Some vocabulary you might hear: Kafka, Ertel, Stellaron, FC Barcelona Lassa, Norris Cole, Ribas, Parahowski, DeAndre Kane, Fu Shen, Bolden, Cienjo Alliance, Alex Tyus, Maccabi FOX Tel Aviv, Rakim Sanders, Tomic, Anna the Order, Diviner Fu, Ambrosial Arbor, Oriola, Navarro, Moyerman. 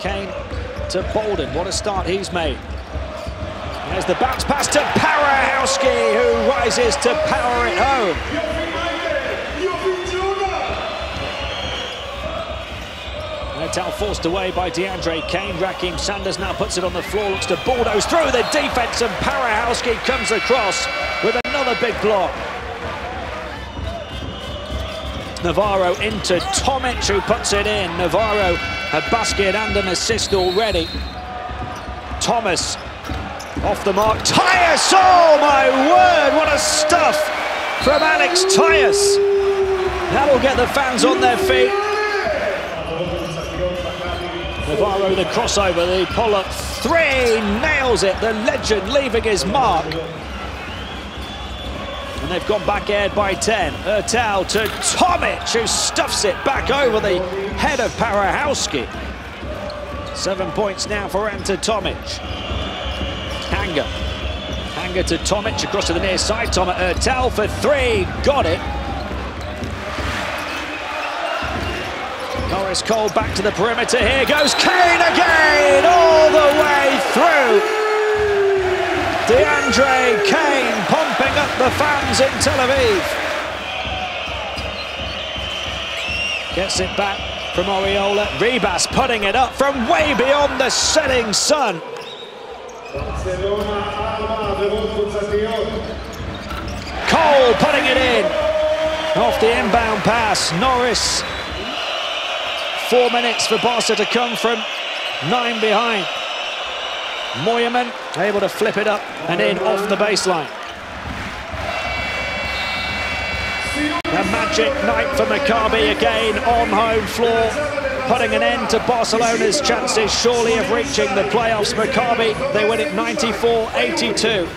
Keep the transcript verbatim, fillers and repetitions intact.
Kane to Bolden. What a start he's made. There's the bounce pass to Parahowski, who rises to power it home. Natal forced away by DeAndre Kane. Rakim Sanders now puts it on the floor, looks to bulldoze through the defense, and Parahowski comes across with another big block. Navarro into Tomic, who puts it in. Navarro a basket and an assist already. Thomas off the mark. Tyus! Oh my word, what a stuff from Alex Tyus. That'll get the fans on their feet. Navarro the crossover, the pull-up three, nails it. The legend leaving his mark. And they've gone back aired by ten. Ertel to Tomic, who stuffs it back over the head of Parahowski. Seven points now for Ante Tomic. Hanger. Hanger to Tomic, across to the near side. Tomic Ertel for three, got it. Norris Cole back to the perimeter. Here goes Kane again, all the way through. DeAndre Kane pumping up the fans in Tel Aviv. Gets it back from Oriola. Ribas putting it up from way beyond the setting sun. Cole putting it in off the inbound pass. Norris. Four minutes for Barca to come from nine behind. Moyerman able to flip it up and in off the baseline. A magic night for Maccabi again on home floor, putting an end to Barcelona's chances surely of reaching the playoffs. Maccabi, they win it ninety-four eighty-two.